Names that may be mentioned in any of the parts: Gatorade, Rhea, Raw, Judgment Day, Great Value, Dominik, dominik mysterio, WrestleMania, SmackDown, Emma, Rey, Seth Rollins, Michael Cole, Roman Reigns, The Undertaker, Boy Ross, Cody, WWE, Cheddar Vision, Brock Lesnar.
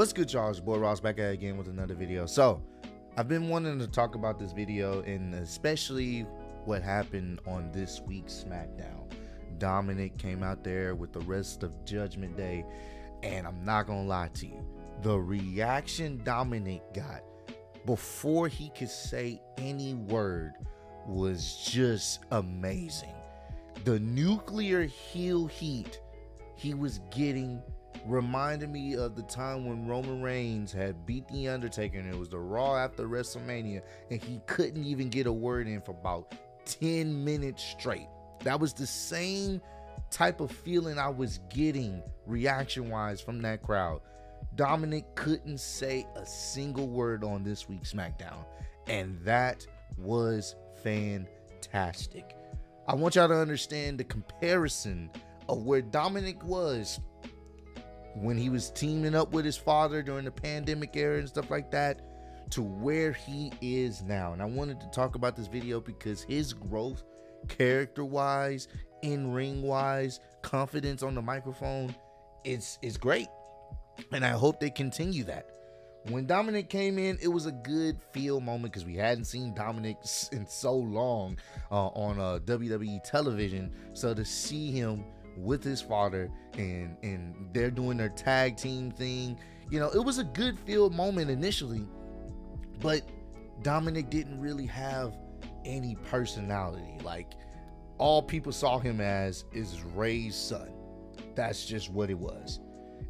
What's good, y'all? It's Boy Ross back at it again with another video. So I've been wanting to talk about this video and especially what happened on this week's SmackDown. Dominik came out there with the rest of Judgment Day, and I'm not gonna lie to you, the reaction Dominik got before he could say any word was just amazing. The nuclear heel heat he was getting reminded me of the time when Roman Reigns had beat The Undertaker, and it was the Raw after WrestleMania, and he couldn't even get a word in for about 10 minutes straight. That was the same type of feeling I was getting reaction-wise from that crowd. Dominik couldn't say a single word on this week's SmackDown, and that was fantastic. I want y'all to understand the comparison of where Dominik was when he was teaming up with his father during the pandemic era and stuff like that to where he is now. And I wanted to talk about this video because his growth, character wise, in ring wise, confidence on the microphone, it's great, and I hope they continue that. When Dominik came in, it was a good feel moment because we hadn't seen Dominik in so long on WWE television. So to see him with his father and they're doing their tag team thing, you know, it was a good feel moment initially, but Dominik didn't really have any personality. Like, all people saw him as is Rey's son. That's just what it was,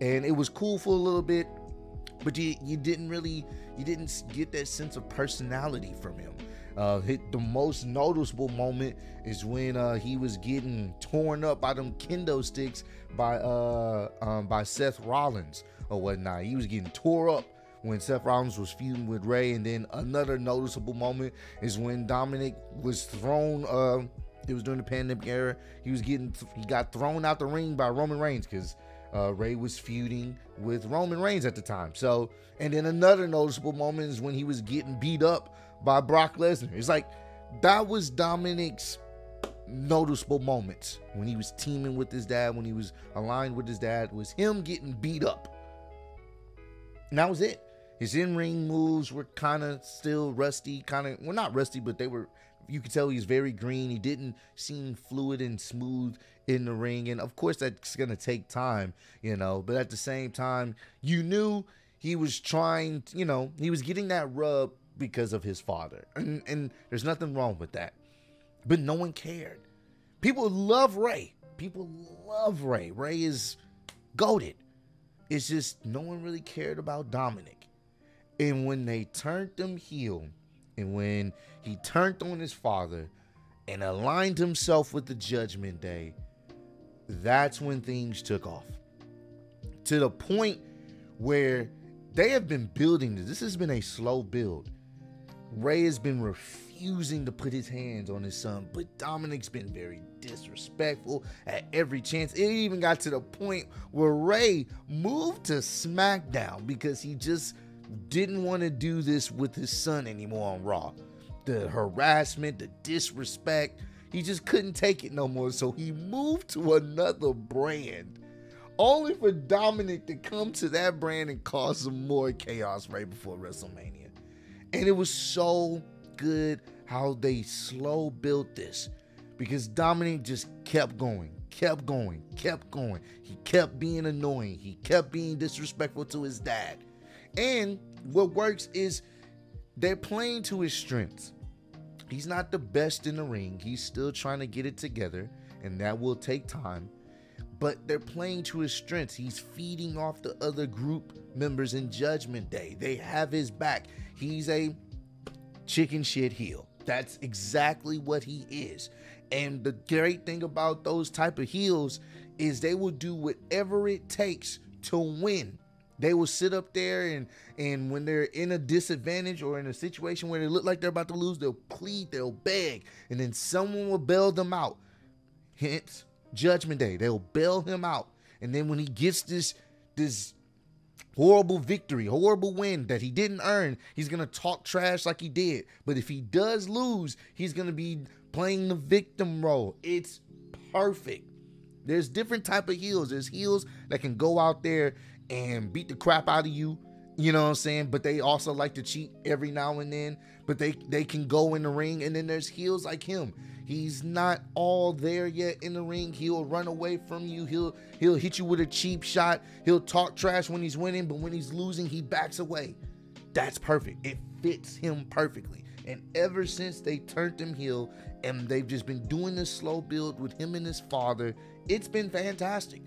and it was cool for a little bit, but you didn't get that sense of personality from him. The most noticeable moment is when he was getting torn up by them kendo sticks by Seth Rollins or whatnot. He was getting tore up when Seth Rollins was feuding with Rey. And then another noticeable moment is when Dominik was thrown. It was during the pandemic era. He got thrown out the ring by Roman Reigns because Rey was feuding with Roman Reigns at the time. So, and then another noticeable moment is when he was getting beat up by Brock Lesnar. It's like, that was Dominik's noticeable moments when he was teaming with his dad, when he was aligned with his dad, was him getting beat up. And that was it. His in-ring moves were kind of still rusty, well, not rusty, but they were, you could tell he's very green. He didn't seem fluid and smooth in the ring. And of course, that's going to take time, you know, but at the same time, you knew he was trying, you know, he was getting that rub because of his father, and there's nothing wrong with that, but no one cared. People love Rey. Rey is goated. It's just no one really cared about Dominik. And when they turned him heel, and when he turned on his father and aligned himself with the Judgment Day, that's when things took off, to the point where they have been building this. This has been a slow build. Rey has been refusing to put his hands on his son, but Dominik's been very disrespectful at every chance. It even got to the point where Rey moved to SmackDown because he just didn't want to do this with his son anymore on Raw. The harassment, the disrespect, he just couldn't take it no more, so he moved to another brand, only for Dominik to come to that brand and cause some more chaos right before WrestleMania. And it was so good how they slow built this, because Dominik just kept going. He kept being annoying. He kept being disrespectful to his dad. And what works is they're playing to his strengths. He's not the best in the ring. He's still trying to get it together, and that will take time. But they're playing to his strengths. He's feeding off the other group members in Judgment Day. They have his back. He's a chicken shit heel. That's exactly what he is. And the great thing about those type of heels is they will do whatever it takes to win. They will sit up there, and when they're in a disadvantage or in a situation where they look like they're about to lose, they'll plead, they'll beg, and then someone will bail them out. Hence Judgment Day. They'll bail him out, and then when he gets this horrible victory, horrible win that he didn't earn, he's gonna talk trash like he did. But if he does lose, he's gonna be playing the victim role. It's perfect. There's different type of heels. There's heels that can go out there and beat the crap out of you, you know what I'm saying? But they also like to cheat every now and then, but they can go in the ring. And then there's heels like him. He's not all there yet in the ring. He'll run away from you. He'll hit you with a cheap shot. He'll talk trash when he's winning, but when he's losing, he backs away. That's perfect. It fits him perfectly. And ever since they turned him heel, and they've just been doing this slow build with him and his father, it's been fantastic.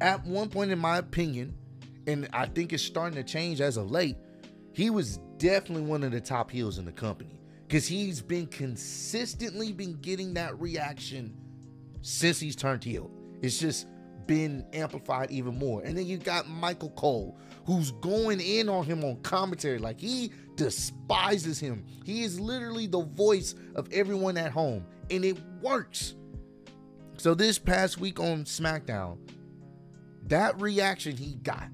At one point, in my opinion, and I think it's starting to change as of late, he was definitely one of the top heels in the company, because he's been consistently been getting that reaction since he's turned heel. It's just been amplified even more. And then you got Michael Cole, who's going in on him on commentary like he despises him. He is literally the voice of everyone at home, and it works. So this past week on SmackDown, that reaction he got,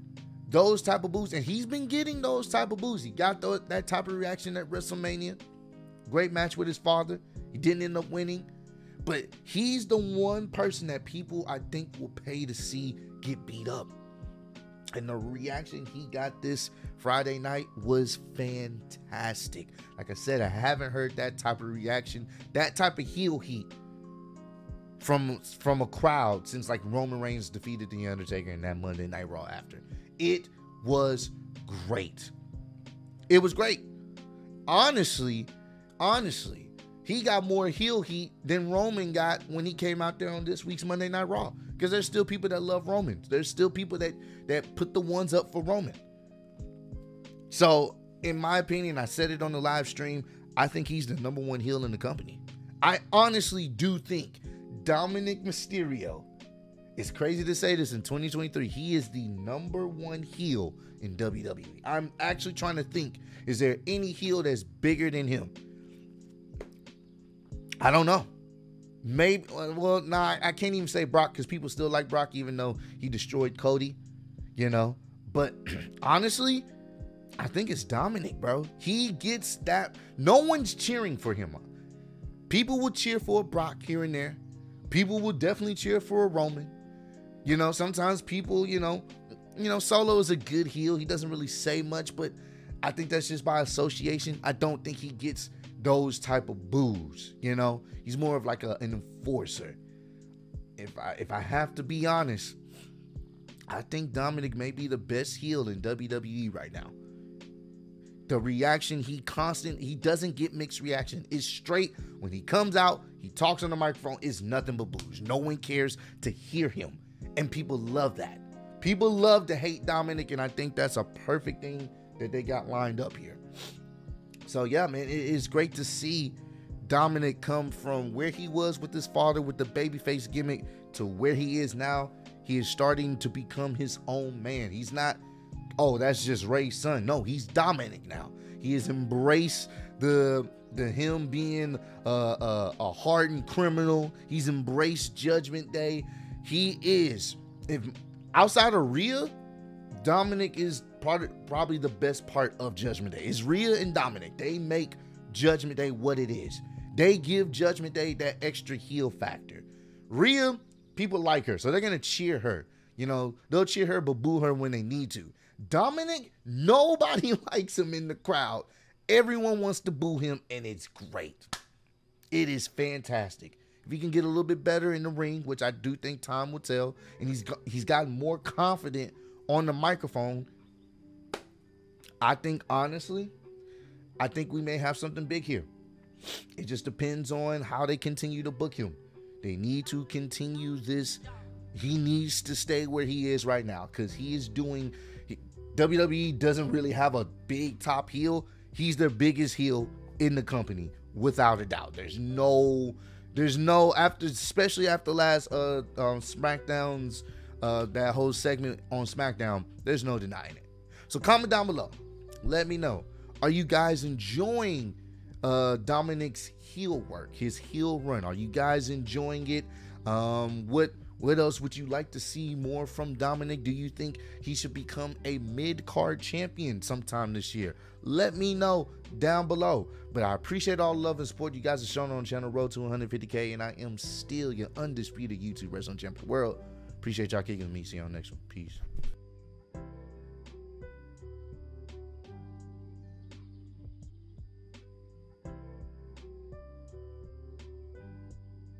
those type of boos, and he's been getting those type of boos. He got that type of reaction at WrestleMania. Great match with his father. He didn't end up winning, but he's the one person that people, I think, will pay to see get beat up. And the reaction he got this Friday night was fantastic. Like I said, I haven't heard that type of reaction, that type of heel heat from a crowd since like Roman Reigns defeated The Undertaker in that Monday Night Raw after. It was great. It was great. Honestly, he got more heel heat than Roman got when he came out there on this week's Monday Night Raw, because there's still people that love Roman. There's still people that put the ones up for Roman. So, in my opinion, I said it on the live stream, I think he's the number one heel in the company. I honestly do think Dominik Mysterio, it's crazy to say this in 2023, he is the number one heel in WWE. I'm actually trying to think, is there any heel that's bigger than him? I don't know. Maybe, well, nah, I can't even say Brock, because people still like Brock even though he destroyed Cody, you know. But honestly, I think it's Dominik, bro. He gets that. No one's cheering for him. People will cheer for Brock here and there. People will definitely cheer for a Roman. You know, sometimes people, you know, Solo is a good heel. He doesn't really say much, but I think that's just by association. I don't think he gets those type of boos, you know. He's more of like an enforcer. If I have to be honest, I think Dominik may be the best heel in WWE right now. The reaction, he doesn't get mixed reaction. It's straight. When he comes out, he talks on the microphone, it's nothing but boos. No one cares to hear him, and people love that. People love to hate Dominik, and I think that's a perfect thing that they got lined up here. So, yeah, man, it is great to see Dominik come from where he was with his father with the babyface gimmick to where he is now. He is starting to become his own man. He's not, oh, that's just Rey's son. No, he's Dominik now. He has embraced the him being a hardened criminal. He's embraced Judgment Day. He is, if outside of Rhea, Dominik is probably the best part of Judgment Day. It's Rhea and Dominik. They make Judgment Day what it is. They give Judgment Day that extra heel factor. Rhea, people like her, so they're going to cheer her. You know, they'll cheer her but boo her when they need to. Dominik, nobody likes him in the crowd. Everyone wants to boo him, and it's great. It is fantastic. If he can get a little bit better in the ring, which I do think time will tell, and he's gotten more confident on the microphone, I think, honestly, I think we may have something big here. It just depends on how they continue to book him. They need to continue this. He needs to stay where he is right now, because he is doing, WWE doesn't really have a big top heel. He's their biggest heel in the company, without a doubt. There's no after, especially after last SmackDown's that whole segment on SmackDown, there's no denying it. So comment down below. Let me know. Are you guys enjoying Dominik's heel work, his heel run? Are you guys enjoying it? What else would you like to see more from Dominik? Do you think he should become a mid-card champion sometime this year? Let me know down below. But I appreciate all the love and support you guys have shown on channel Road to 150K, and I am still your undisputed YouTube wrestling champion of the world. Appreciate y'all kicking with me. See y'all next one. Peace.